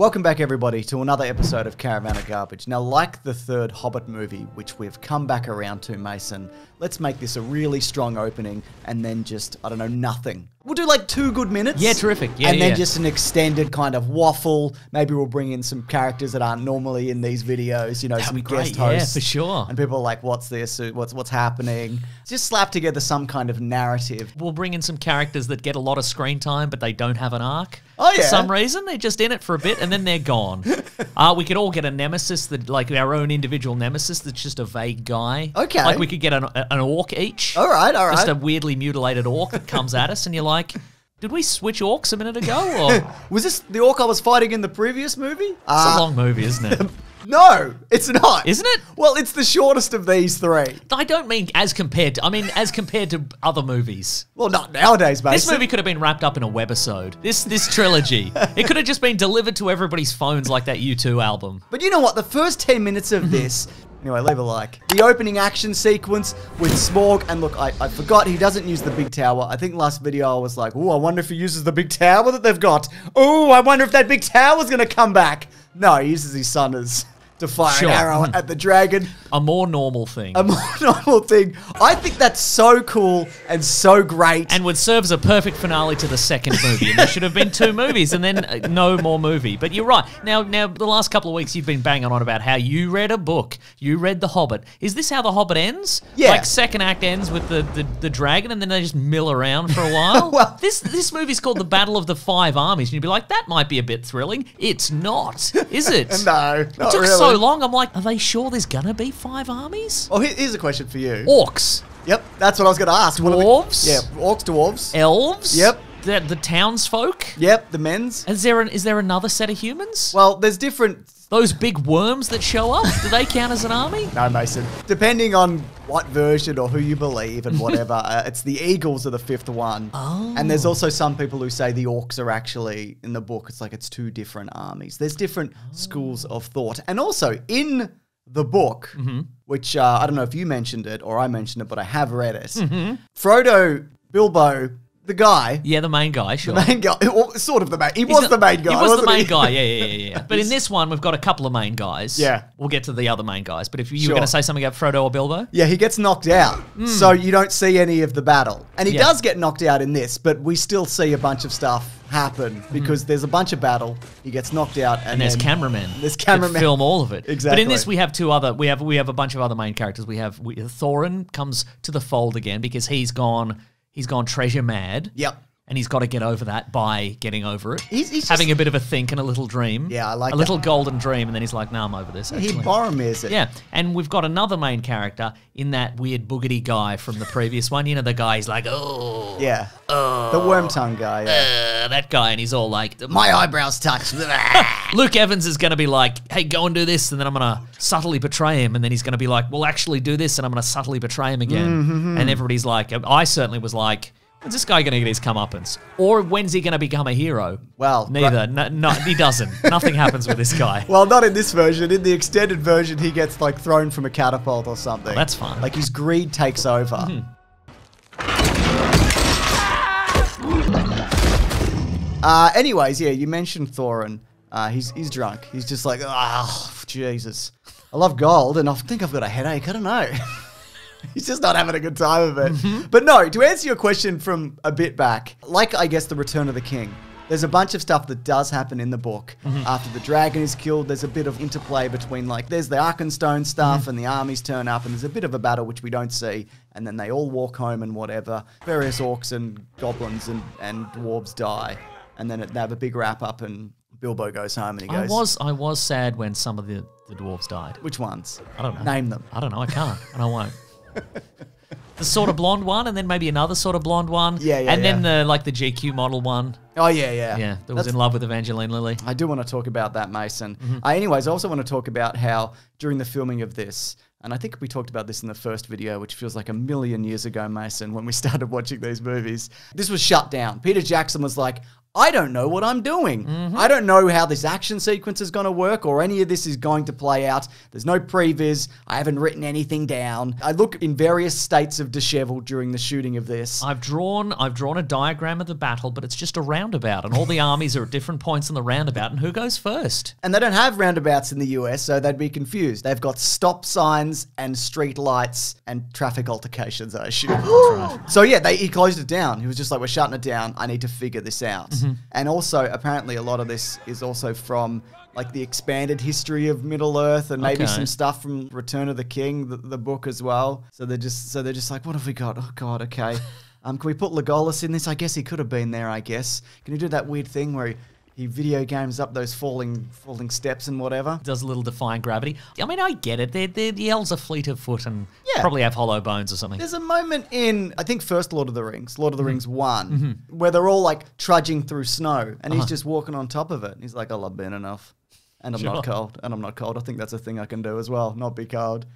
Welcome back, everybody, to another episode of Caravan of Garbage. Now, like the third Hobbit movie, which we've come back around to, Mason, let's make this a really strong opening and then just, I don't know, nothing. We'll do like 2 good minutes. Yeah, terrific. Yeah, and then just an extended kind of waffle. Maybe we'll bring in some characters that aren't normally in these videos, you know, some guest hosts. Yeah, for sure. And people are like, what's this? What's happening? Just slap together some kind of narrative. We'll bring in some characters that get a lot of screen time, but they don't have an arc. Oh, yeah. For some reason, they're just in it for a bit and then they're gone. We could all get a nemesis, that, like our own individual nemesis, that's just a vague guy. Okay. Like we could get an orc each. All right, all right. Just a weirdly mutilated orc that comes at us and you're like, did we switch orcs a minute ago? Or was this the orc I was fighting in the previous movie? It's a long movie, isn't it? No, it's not. Isn't it? Well, it's the shortest of these 3. I don't mean as compared to, I mean as compared to other movies. Well, not nowadays, mate. This movie could have been wrapped up in a webisode. This trilogy. It could have just been delivered to everybody's phones like that U2 album. But you know what? The first 10 minutes of this, anyway, leave a like. The opening action sequence with Smaug, and look, I forgot he doesn't use the big tower. I think last video I was like, oh, I wonder if he uses the big tower that they've got. Oh, I wonder if that big tower's gonna come back. No, he uses his son as to fire an arrow at the dragon. A more normal thing. A more normal thing. I think that's so cool and so great. And would serve as a perfect finale to the second movie. And there should have been 2 movies and then no more movie. But you're right. Now, the last couple of weeks you've been banging on about how you read a book. You read The Hobbit. Is this how The Hobbit ends? Yeah. Like second act ends with the dragon and then they just mill around for a while? Well, this movie's called The Battle of the Five Armies. And you'd be like, that might be a bit thrilling. It's not, is it? No, not it took really. So long, I'm like, are they sure there's gonna be 5 armies? Oh, here's a question for you. Orcs. Yep, that's what I was gonna ask. Dwarves? Yeah, orcs, dwarves. Elves? Yep. The townsfolk? Yep, the men's. Is there another set of humans? Well, there's different. Those big worms that show up, do they count as an army? No, Mason. Depending on what version or who you believe and whatever, it's the eagles are the 5th one. Oh. And there's also some people who say the orcs are actually, in the book, it's like it's 2 different armies. There's different schools of thought. And also, in the book, which I don't know if you mentioned it or I mentioned it, but I have read it, Frodo, Bilbo, the guy. Yeah, the main guy, sure. The main guy. Sort of the main. He was the main guy. He was the main guy, yeah. But in this one, we've got a couple of main guys. Yeah. We'll get to the other main guys. But if you were going to say something about Frodo or Bilbo? Yeah, he gets knocked out. So you don't see any of the battle. And he does get knocked out in this, but we still see a bunch of stuff happen because there's a bunch of battle. He gets knocked out, and there's cameramen. There's cameramen that film all of it. Exactly. But in this, we have we have a bunch of other main characters. We have Thorin comes to the fold again because he's gone. He's gone treasure mad. Yep. And he's got to get over that by getting over it. He's having just a bit of a think and a little dream. Yeah, I like that. A little golden dream, and then he's like, nah, I'm over this, actually. He Boromir's it. Yeah, and we've got another main character in that weird boogity guy from the previous one. You know, the guy, he's like, oh. Yeah, oh, the worm tongue guy. Yeah. That guy, and he's all like, my eyebrows touch. Luke Evans is going to be like, hey, go and do this, and then I'm going to subtly betray him, and then he's going to be like, well, actually do this, and I'm going to subtly betray him again. And everybody's like, I certainly was like, when's this guy going to get his comeuppance? Or when's he going to become a hero? Well, neither. No, he doesn't. Nothing happens with this guy. Well, not in this version. In the extended version, he gets, like, thrown from a catapult or something. Oh, that's fun. Like, his greed takes over. Anyways, yeah, you mentioned Thorin. He's drunk. He's just like, oh, Jesus. I love gold, and I think I've got a headache. I don't know. He's just not having a good time of it. But no, to answer your question from a bit back, like I guess the Return of the King, there's a bunch of stuff that does happen in the book. After the dragon is killed, there's a bit of interplay between, like, there's the Arkenstone stuff and the armies turn up and there's a bit of a battle which we don't see and then they all walk home and whatever. Various orcs and goblins and dwarves die and then they have a big wrap-up and Bilbo goes home and he goes... I was sad when some of the dwarves died. Which ones? I don't know. Name them. I don't know. I can't and I won't. The sort of blonde one, and then maybe another sort of blonde one. And then the GQ model one. Oh, yeah. That was in love with Evangeline Lilly. I do want to talk about that, Mason. Anyways, I also want to talk about how during the filming of this, and I think we talked about this in the first video, which feels like a million years ago, Mason, when we started watching these movies, this was shut down. Peter Jackson was like, I don't know what I'm doing. Mm-hmm. I don't know how this action sequence is going to work or any of this is going to play out. There's no previs. I haven't written anything down. I look in various states of dishevel during the shooting of this. I've drawn a diagram of the battle, but it's just a roundabout, and all the armies are at different points in the roundabout, and who goes first? And they don't have roundabouts in the US, so they'd be confused. They've got stop signs and street lights and traffic altercations, I assume. Right. So yeah, he closed it down. He was just like, we're shutting it down. I need to figure this out. Mm-hmm. And also, apparently, a lot of this is also from like the expanded history of Middle Earth, and maybe some stuff from Return of the King, the book as well. So they're just like, what have we got? Oh God, okay. Can we put Legolas in this? I guess he could have been there. I guess. Can you do that weird thing where he video games up those falling steps and whatever? Does a little defying gravity. I mean, I get it. The elves are fleet of foot and probably have hollow bones or something. There's a moment in, I think, first Lord of the Rings 1, where they're all like trudging through snow and he's just walking on top of it. And he's like, I love being enough. And I'm not cold. And I'm not cold. I think that's a thing I can do as well, not be cold.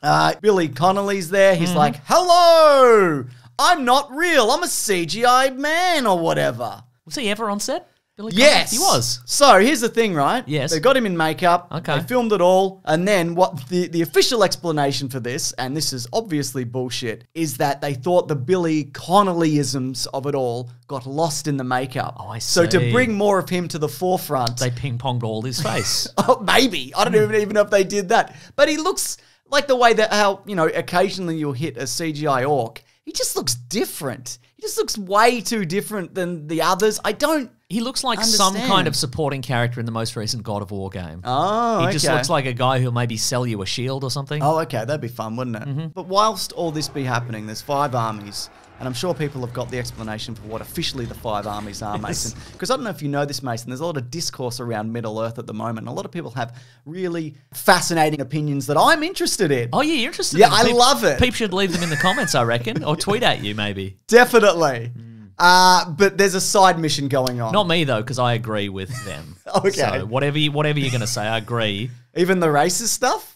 Billy Connolly's there. He's like, hello, I'm not real. I'm a CGI man or whatever. Was he ever on set? Billy Connolly? He was. So here's the thing, right? Yes. They got him in makeup. Okay. They filmed it all. And then what the official explanation for this, and this is obviously bullshit, is that they thought the Billy Connollyisms of it all got lost in the makeup. Oh, I see. So to bring more of him to the forefront, they ping-ponged all his face. Oh, maybe. I don't even know if they did that. But he looks like the way that, how, you know, occasionally you'll hit a CGI orc. He just looks different. He just looks way too different than the others. I don't... He looks like some kind of supporting character in the most recent God of War game. Oh, okay. He just looks like a guy who'll maybe sell you a shield or something. Oh, okay. That'd be fun, wouldn't it? Mm-hmm. But whilst all this be happening, there's 5 armies, and I'm sure people have got the explanation for what officially the 5 armies are, Mason. Because I don't know if you know this, Mason, there's a lot of discourse around Middle Earth at the moment. A lot of people have really fascinating opinions that I'm interested in. Oh, yeah, you're interested in them. Yeah, I love it. People should leave them in the comments, I reckon, or tweet at you maybe. Definitely. But there's a side mission going on. Not me, though, because I agree with them. Okay. So whatever you're going to say, I agree. Even the racist stuff?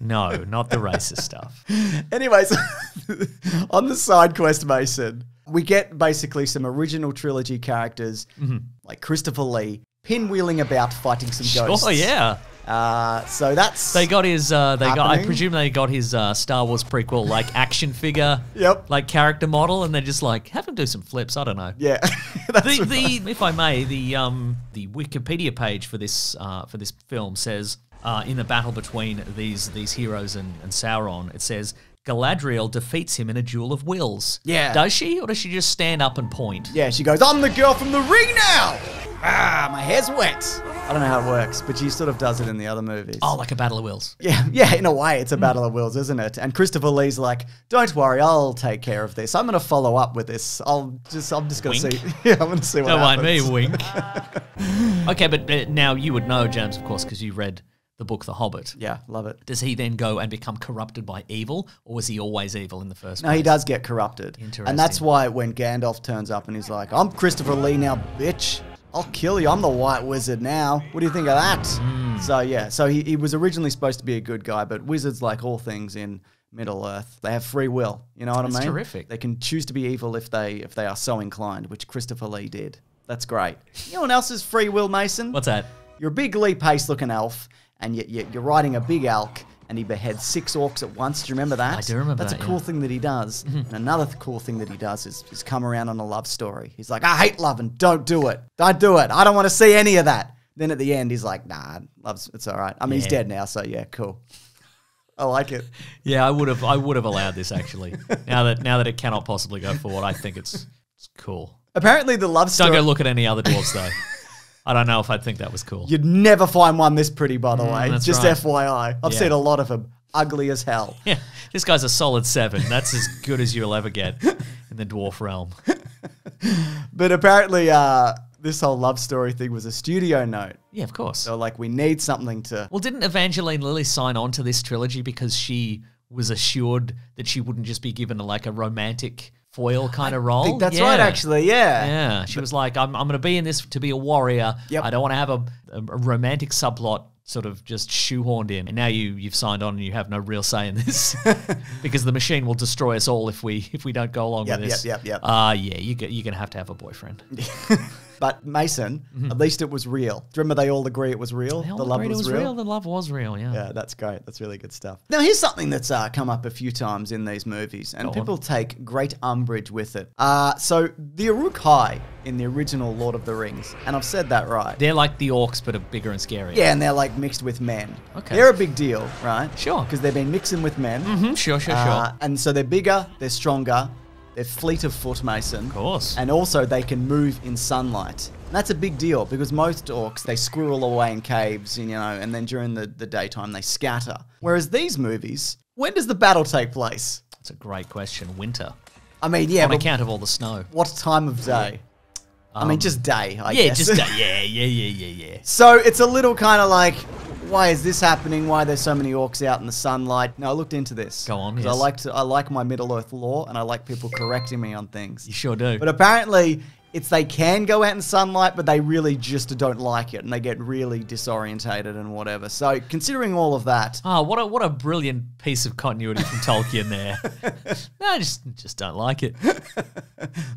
No, not the racist stuff. Anyways, on the side quest, Mason, we get basically some original trilogy characters like Christopher Lee pinwheeling about fighting some ghosts. Oh, yeah. So that's I presume they got his Star Wars prequel like action figure, like character model, and they just like have him do some flips. I don't know. Yeah, if I may, the Wikipedia page for this film says in the battle between these heroes and Sauron, it says Galadriel defeats him in a duel of wills. Yeah, does she, or does she just stand up and point? Yeah, she goes, "I'm the girl from the ring now." Ah, my hair's wet. I don't know how it works, but she sort of does it in the other movies. Oh, like a Battle of Wills. Yeah, yeah, in a way, it's a Battle of Wills, isn't it? And Christopher Lee's like, don't worry, I'll take care of this. I'm going to follow up with this. I'm just going to see. Yeah, I'm going to see what happens. Don't mind me, wink. Okay, but now you would know, James, of course, because you read the book The Hobbit. Yeah, love it. Does he then go and become corrupted by evil, or was he always evil in the first place? No, he does get corrupted. Interesting. And that's why when Gandalf turns up and he's like, I'm Christopher Lee now, bitch. I'll kill you. I'm the white wizard now. What do you think of that? So, yeah. So he was originally supposed to be a good guy, but wizards, like all things in Middle Earth, they have free will. You know what I mean? That's terrific. They can choose to be evil if they are so inclined, which Christopher Lee did. That's great. You know what else is free will, Mason? What's that? You're a big Lee Pace looking elf, and yet you're riding a big elk, and he beheads 6 orcs at once. Do you remember that? I do remember that. That's a cool thing that he does. And another cool thing that he does is come around on a love story. He's like, I hate love and don't do it. Don't do it. I don't want to see any of that. Then at the end, he's like, nah, love's, it's all right. I mean, he's dead now, so yeah, cool. I like it. Yeah, I would have allowed this, actually. now that it cannot possibly go forward, I think it's cool. Apparently the love story... Don't go look at any other dwarves, though. I don't know if I'd think that was cool. You'd never find one this pretty, by the way. Just right. FYI. I've seen a lot of them. Ugly as hell. Yeah. This guy's a solid 7. That's as good as you'll ever get in the dwarf realm. But apparently this whole love story thing was a studio note. Yeah, of course. So, like, we need something to... Well, didn't Evangeline Lilly sign on to this trilogy because she was assured that she wouldn't just be given, like, a romantic... foil kind of role. I think that's right, actually, yeah. She was like, I'm going to be in this to be a warrior. Yep. I don't want to have a romantic subplot sort of just shoehorned in, and now you've signed on and you have no real say in this because the machine will destroy us all if we don't go along with this. Yeah, you're gonna have to have a boyfriend. But Mason, at least it was real. Do you remember they all agree it was real? The love was real. The love was real. Yeah. Yeah, that's great. That's really good stuff. Now here's something that's come up a few times in these movies, and people take great umbrage with it. So the Uruk-hai in the original Lord of the Rings, and I've said that right. They're like the orcs, but are bigger and scarier. Yeah, and they're like mixed with men. Okay. They're a big deal, right? Sure. Because they've been mixing with men. Sure. And so they're bigger, they're stronger. They're fleet of foot, Mason. Of course. And also they can move in sunlight. And that's a big deal because most orcs, they squirrel away in caves, and, you know, and then during the daytime they scatter. Whereas these movies, when does the battle take place? That's a great question. Winter. I mean, yeah. On account of all the snow. What time of day? I mean, just day, I guess. Yeah, just day. Yeah. So it's a little kind of like, why is this happening? Why are there so many orcs out in the sunlight? Now, I looked into this. Go on, yes. I like my Middle-earth lore, and I like people correcting me on things. You sure do. But apparently, it's they can go out in sunlight, but they really just don't like it, and they get really disorientated and whatever. So, considering all of that... Oh, what a brilliant piece of continuity from Tolkien there. No, I just don't like it.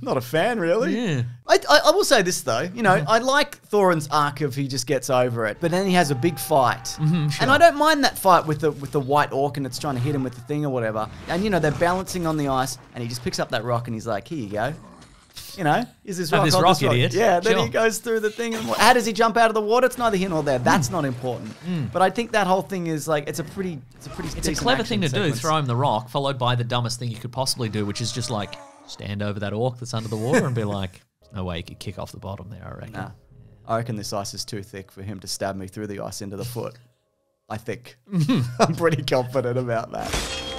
Not a fan, really. Yeah. I will say this, though. You know, I like Thorin's arc of he just gets over it, but then he has a big fight. Sure. And I don't mind that fight with the white orc and it's trying to hit him with the thing or whatever. And, you know, they're balancing on the ice, and he just picks up that rock and he's like, here you go. You know, is this rock? This rock, idiot. Yeah, then he goes through the thing. And how does he jump out of the water? It's neither here nor there. That's not important. But I think that whole thing is like, it's a clever thing to do, throw him the rock, followed by the dumbest thing you could possibly do, which is just like stand over that orc that's under the water and be like, no way you could kick off the bottom there, I reckon. Nah. I reckon this ice is too thick for him to stab me through the ice into the foot. I think. I'm pretty confident about that. So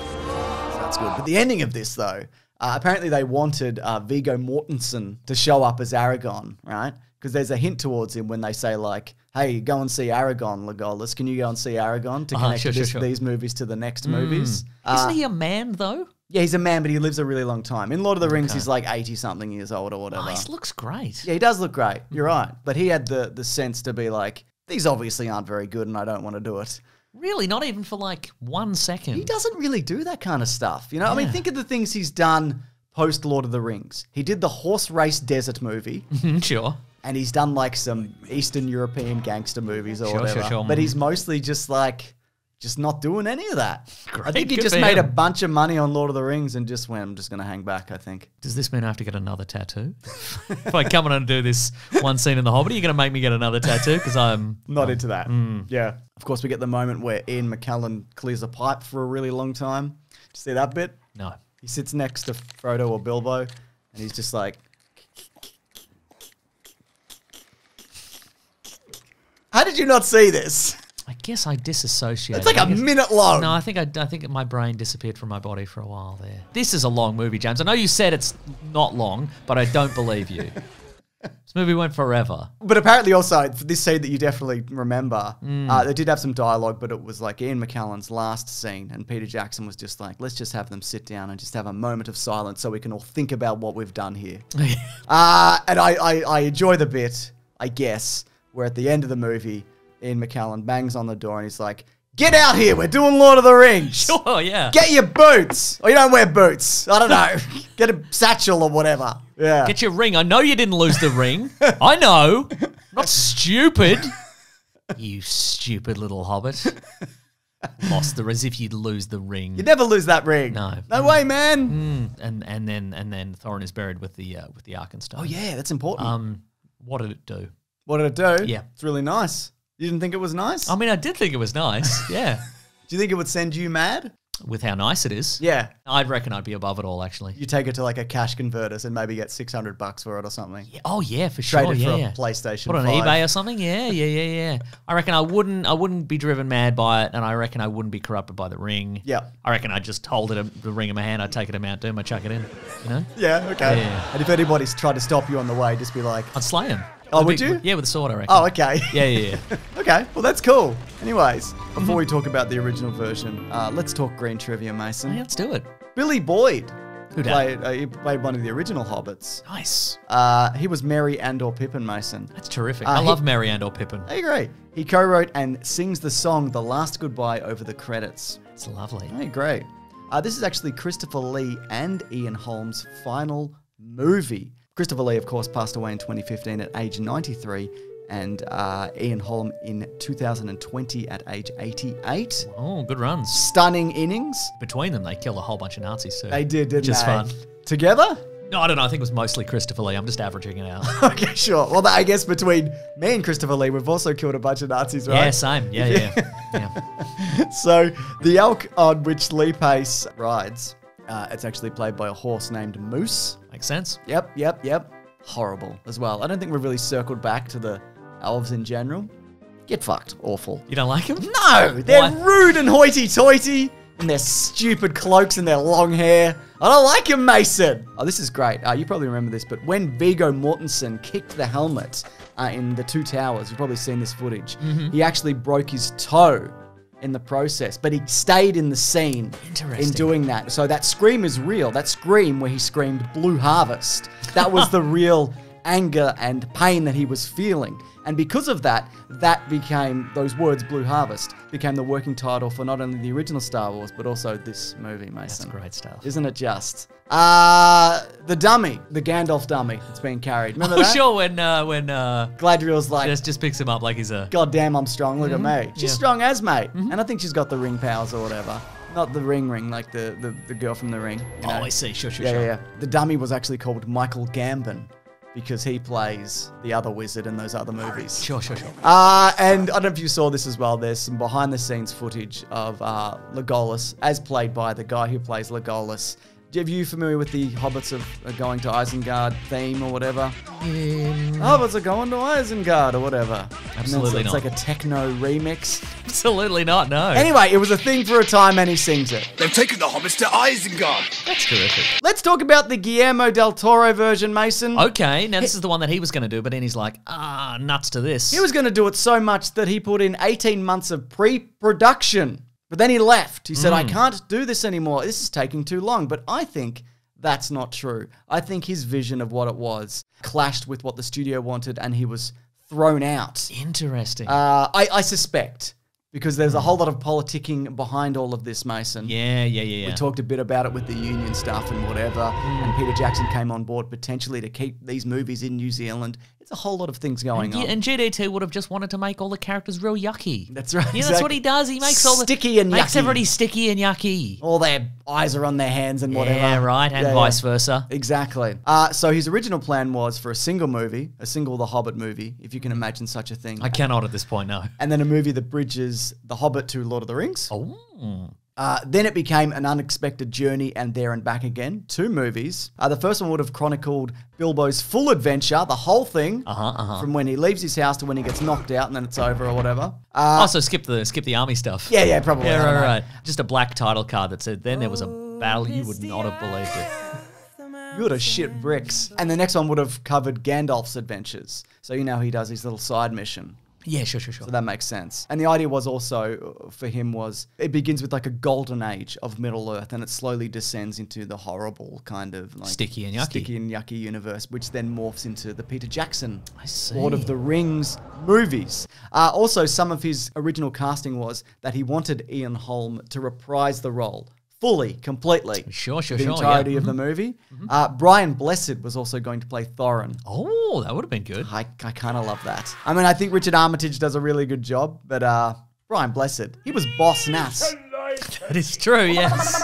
that's good. But the ending of this, though, apparently they wanted Viggo Mortensen to show up as Aragorn, right? Because there's a hint towards him when they say, like, hey, go and see Aragorn, Legolas. Can you go and see Aragorn to connect these movies to the next movies? Isn't he a man, though? Yeah, he's a man, but he lives a really long time. In Lord of the Rings, he's like 80-something years old or whatever. Oh, he looks great. Yeah, he does look great. You're right. But he had the sense to be like, these obviously aren't very good and I don't want to do it. Really, not even for like 1 second. He doesn't really do that kind of stuff. You know, I mean, think of the things he's done post Lord of the Rings. He did the horse race desert movie. Sure. And he's done like some Eastern European gangster movies or whatever. Sure. But he's mostly just like, just not doing any of that. Great. I think he just made a bunch of money on Lord of the Rings and just went, I'm just going to hang back, I think. Does this mean I have to get another tattoo? If I come in and do this one scene in The Hobbit, are you going to make me get another tattoo? Because I'm... Not into that. Yeah. Of course, we get the moment where Ian McKellen clears a pipe for a really long time. Did you see that bit? No. He sits next to Frodo or Bilbo and he's just like... How did you not see this? I guess I disassociated. It's like a minute long. No, I think my brain disappeared from my body for a while there. This is a long movie, James. I know you said it's not long, but I don't believe you. This movie went forever. But apparently also, for this scene that you definitely remember, they did have some dialogue, but it was like Ian McKellen's last scene, and Peter Jackson was just like, let's just have them sit down and just have a moment of silence so we can all think about what we've done here. And I enjoy the bit, I guess, where at the end of the movie, Ian McKellen bangs on the door and he's like, get out here, we're doing Lord of the Rings. Sure, yeah. Get your boots. Or you don't wear boots. I don't know. Get a satchel or whatever. Yeah. Get your ring. I know you didn't lose the ring. I know. I'm not stupid. You stupid little hobbit. Lost the as if you'd lose the ring. You'd never lose that ring. No. No way, man. And then Thorin is buried with the Arkenstone. Oh yeah, that's important. What did it do? What did it do? Yeah. It's really nice. You didn't think it was nice? I mean, I did think it was nice, yeah. Do you think it would send you mad? With how nice it is? Yeah. I'd reckon I'd be above it all, actually. You take it to like a cash converters and maybe get $600 for it or something. Yeah. Oh, yeah, for sure. Traded for a PlayStation 5. Put on eBay or something? Yeah. I reckon I wouldn't be driven mad by it, and I reckon I wouldn't be corrupted by the ring. Yeah. I reckon I'd just hold it, the ring in my hand, I'd take it to Mount Doom, I'd chuck it in, you know? Yeah, okay. Yeah. And if anybody's tried to stop you on the way, just be like... I'd slay him. Oh, would you? Yeah, with a sword, I reckon. Oh, okay. Yeah. Okay, well, that's cool. Anyways, before we talk about the original version, let's talk green trivia, Mason. Yeah, let's do it. Billy Boyd Who played? He played one of the original Hobbits. Nice. He was Merry and/or Pippin, Mason. That's terrific. I love Merry and/or Pippin. I agree. He co-wrote and sings the song "The Last Goodbye" over the credits. It's lovely. I agree. This is actually Christopher Lee and Ian Holm's final movie. Christopher Lee, of course, passed away in 2015 at age 93, and Ian Holm in 2020 at age 88. Oh, good runs. Stunning innings. Between them, they killed a whole bunch of Nazis too. They did, didn't they? Which is fun. Together? No, I don't know. I think it was mostly Christopher Lee. I'm just averaging it out. Okay, sure. Well, I guess between me and Christopher Lee, we've also killed a bunch of Nazis, right? Yeah, same. Yeah, yeah. Yeah. So the elk on which Lee Pace rides, it's actually played by a horse named Moose. Makes sense. Yep, yep, yep. Horrible as well. I don't think we've really circled back to the elves in general. Get fucked. Awful. You don't like them? No! They're rude and hoity-toity, and their stupid cloaks and their long hair. I don't like him, Mason. Oh, this is great. You probably remember this, but when Viggo Mortensen kicked the helmet in The Two Towers, you've probably seen this footage, he actually broke his toe in the process, but he stayed in the scene in doing that. So that scream is real. That scream where he screamed Blue Harvest, that was the real anger and pain that he was feeling. And because of that, those words, Blue Harvest, became the working title for not only the original Star Wars, but also this movie, Mason. That's great stuff. Isn't it just? The dummy, the Gandalf dummy that's being carried. Remember that? Sure, when Galadriel's like... Just picks him up like he's a... God damn, I'm strong, look at me. She's strong as, mate. And I think she's got the ring powers or whatever. Not the ring, like the girl from The Ring. You know? Oh, I see. Sure. Yeah. The dummy was actually called Michael Gambon, because he plays the other wizard in those other movies. Sure. And I don't know if you saw this as well. There's some behind-the-scenes footage of Legolas, as played by the guy who plays Legolas. Are you familiar with the Hobbits of Going to Isengard theme or whatever? Hobbits are going to Isengard or whatever. Absolutely not. It's like a techno remix. Absolutely not, no. Anyway, it was a thing for a time and he sings it. They've taken the Hobbits to Isengard. That's terrific. Let's talk about the Guillermo del Toro version, Mason. Okay, now this is the one that he was going to do, but then he's like, nuts to this. He was going to do it so much that he put in 18 months of pre-production. But then he left. He said, I can't do this anymore. This is taking too long. But I think that's not true. I think his vision of what it was clashed with what the studio wanted and he was thrown out. Interesting. I suspect, because there's a whole lot of politicking behind all of this, Mason. Yeah. We talked a bit about it with the union stuff and whatever. And Peter Jackson came on board potentially to keep these movies in New Zealand. A whole lot of things going on. And GDT would have just wanted to make all the characters real yucky. That's right. Yeah, exactly. That's what he does. He makes all the... Sticky and yucky. Makes everybody sticky and yucky. All their eyes are on their hands and whatever. Yeah, right. And vice versa. Exactly. So his original plan was for a single movie, a single The Hobbit movie, if you can imagine such a thing. I cannot at this point, no. And then a movie that bridges The Hobbit to Lord of the Rings. Oh. Then it became An Unexpected Journey and There and Back Again, two movies. The first one would have chronicled Bilbo's full adventure, the whole thing, from when he leaves his house to when he gets knocked out and then it's over or whatever. Also skip the army stuff. Yeah, probably. Yeah, right. Just a black title card that said, then there was a battle you would not have believed it. You would have shit bricks. And the next one would have covered Gandalf's adventures. So you know he does his little side mission. Yeah, sure. So that makes sense. And the idea was also, for him, was it begins with like a golden age of Middle-earth and it slowly descends into the horrible kind of like... Sticky and yucky universe, which then morphs into the Peter Jackson Lord of the Rings movies. Also, some of his original casting was that he wanted Ian Holm to reprise the role fully, completely. Sure. The entirety of the movie. Brian Blessed was also going to play Thorin. Oh, that would have been good. I kind of love that. I mean, I think Richard Armitage does a really good job, but Brian Blessed, he was boss nass. That is true, yes.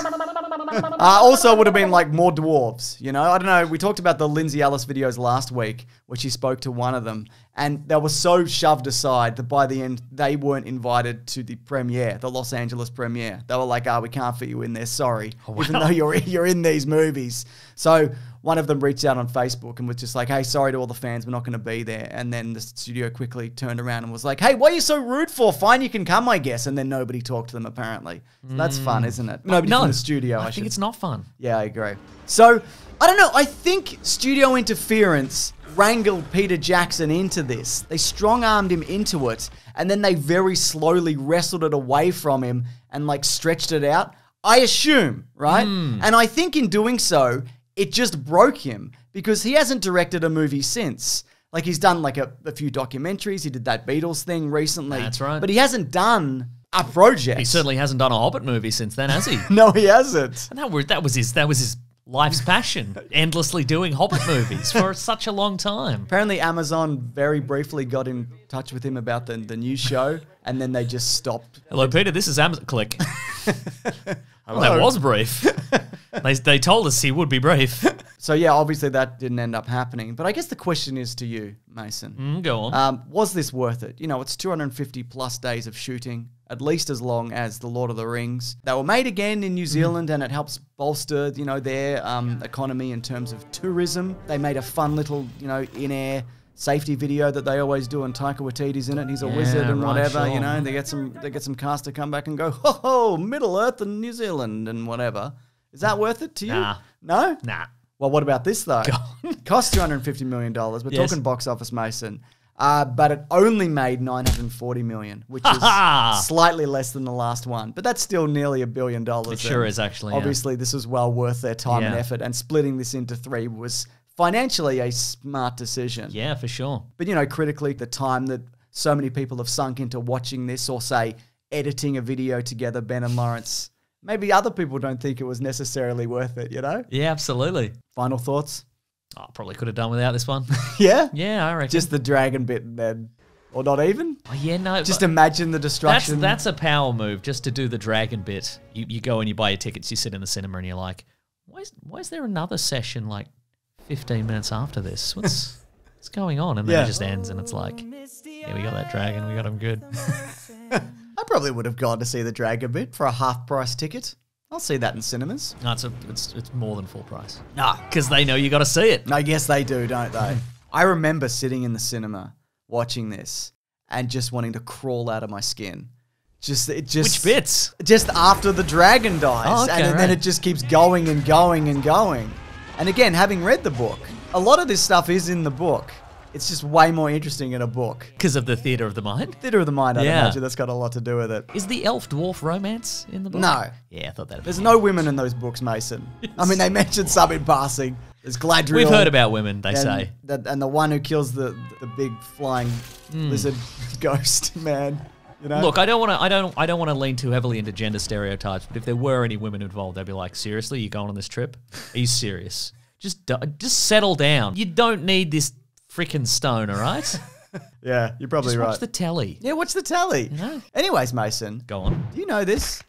Also would have been like more dwarves, you know? I don't know, we talked about the Lindsay Ellis videos last week where she spoke to one of them and they were so shoved aside that by the end they weren't invited to the premiere, the Los Angeles premiere. They were like, we can't fit you in there, sorry, even though you're in these movies. So one of them reached out on Facebook and was just like, hey, sorry to all the fans, we're not going to be there. And then the studio quickly turned around and was like, hey, what are you so rude for? Fine, you can come, I guess. And then nobody talked to them apparently. So that's fun, isn't it? Nobody from the studio, I think it's not fun. Yeah, I agree. So, I don't know. I think studio interference wrangled Peter Jackson into this. They strong-armed him into it, and then they very slowly wrestled it away from him and, like, stretched it out. I assume, right? And I think in doing so, it just broke him because he hasn't directed a movie since. Like, he's done like a few documentaries. He did that Beatles thing recently. That's right. But he hasn't done a project. He certainly hasn't done a Hobbit movie since then, has he? No, he hasn't. And that was his life's passion, endlessly doing Hobbit movies for such a long time. Apparently Amazon very briefly got in touch with him about the new show, and then they just stopped. Hello, Peter, this is Amazon. Click. Well, that was brief. They told us he would be brief. So, yeah, obviously that didn't end up happening. But I guess the question is to you, Mason. Go on. Was this worth it? You know, it's 250-plus days of shooting, at least as long as The Lord of the Rings. They were made again in New Zealand, and it helps bolster, you know, their economy in terms of tourism. They made a fun little, you know, in-air safety video that they always do, and Taika Waititi's in it. He's a wizard and whatever, you know. And they get some cast to come back and go, ho ho, Middle Earth and New Zealand and whatever. Is that worth it to you? Nah. No? Nah. Well, what about this though? Cost $250 million. We're talking box office, Mason. But it only made $940 million, which is slightly less than the last one. But that's still nearly $1 billion. It sure is, actually. Obviously, this was well worth their time and effort, and splitting this into three was financially a smart decision. Yeah, for sure. But, you know, critically, the time that so many people have sunk into watching this or, say, editing a video together, Ben and Lawrence, maybe other people don't think it was necessarily worth it, you know? Yeah, absolutely. Final thoughts? I probably could have done without this one. Yeah? Yeah, I reckon. Just the dragon bit and then... Or not even? Oh, yeah, no. Just imagine the destruction. That's a power move, just to do the dragon bit. You go and you buy your tickets, you sit in the cinema and you're like, why is there another session like 15 minutes after this? What's going on? And then it just ends and it's like, yeah, we got that dragon, we got him good. I probably would have gone to see the dragon bit for a half-price ticket. I'll see that in cinemas. No, it's more than full price. No. Because they know you got to see it. I guess they do, don't they? I remember sitting in the cinema watching this and just wanting to crawl out of my skin. Which bits? Just after the dragon dies. Oh, okay, and then it just keeps going and going and going. And again, having read the book, a lot of this stuff is in the book. It's just way more interesting in a book. Because of the theatre of the mind? Theatre of the mind, I'd imagine. That's got a lot to do with it. Is the elf-dwarf romance in the book? No. Yeah, I thought that would be There's no women in those books, Mason. I mean, they mentioned some in passing. There's Galadriel. We've heard about women, they say. And the one who kills the big flying lizard ghost man. You know? Look, I don't want to lean too heavily into gender stereotypes, but if there were any women involved, they'd be like, seriously, you going on this trip? Are you serious? Just settle down. You don't need this freaking stone, all right? Yeah, you're probably right. Watch the telly. Yeah, watch the telly. You know? Anyways, Mason. Go on. Do you know this?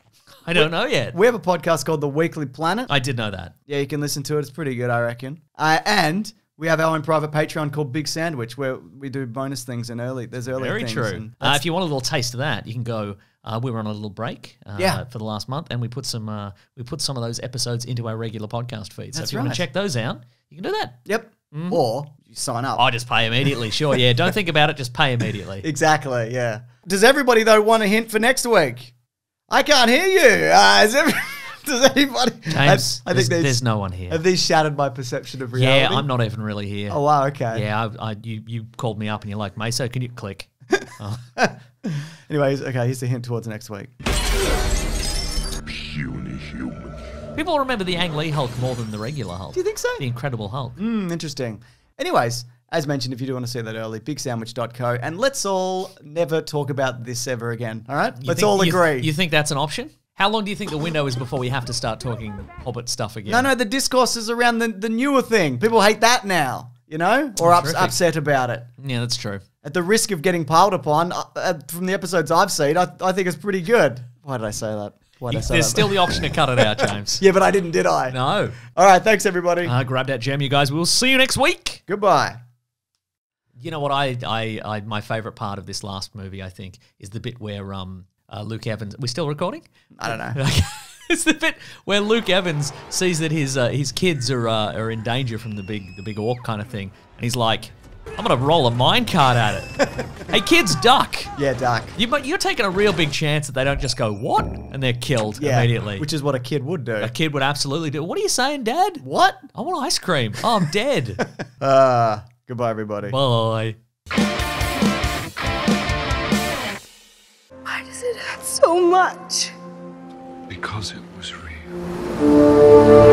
I don't know yet. We have a podcast called The Weekly Planet. I did know that. Yeah, you can listen to it. It's pretty good, I reckon. And we have our own private Patreon called Big Sandwich, where we do bonus things and early things. Very true. If you want a little taste of that, you can go... we were on a little break for the last month, and we put some of those episodes into our regular podcast feed. So if you want to check those out, you can do that. Yep. Or you sign up. I just pay immediately. Sure. Yeah. Don't think about it. Just pay immediately. Exactly. Yeah. Does everybody though want a hint for next week? I can't hear you. Does anybody? James, I think there's no one here. Have these shattered my perception of reality? Yeah, I'm not even really here. Oh wow. Okay. Yeah. You called me up and you're like, Mesa, can you click? Oh. Anyways, okay, here's the hint towards next week. Puny human. People remember the Ang Lee Hulk more than the regular Hulk. Do you think so? The Incredible Hulk. Interesting. Anyways, as mentioned, if you do want to see that early, bigsandwich.co. And let's all never talk about this ever again, all right? Let's all agree. You think that's an option? How long do you think the window is before we have to start talking Hobbit stuff again? No, the discourse is around the newer thing. People hate that now, you know, or upset about it. Yeah, that's true. At the risk of getting piled upon, from the episodes I've seen, I think it's pretty good. Why did I say that? There's still the option to cut it out, James. Yeah, but I didn't, did I? No. All right, thanks, everybody. Grab that gem, you guys. We'll see you next week. Goodbye. You know what? My favourite part of this last movie, I think, is the bit where Luke Evans... We're still recording? I don't know. It's the bit where Luke Evans sees that his kids are in danger from the big orc kind of thing, and he's like... I'm going to roll a minecart at it. Hey, kids, duck. Yeah, duck. You're taking a real big chance that they don't just go, what? And they're killed immediately. Which is what a kid would do. A kid would absolutely do. What are you saying, Dad? What? I want ice cream. Oh, I'm dead. Goodbye, everybody. Bye. Why does it hurt so much? Because it was real. you.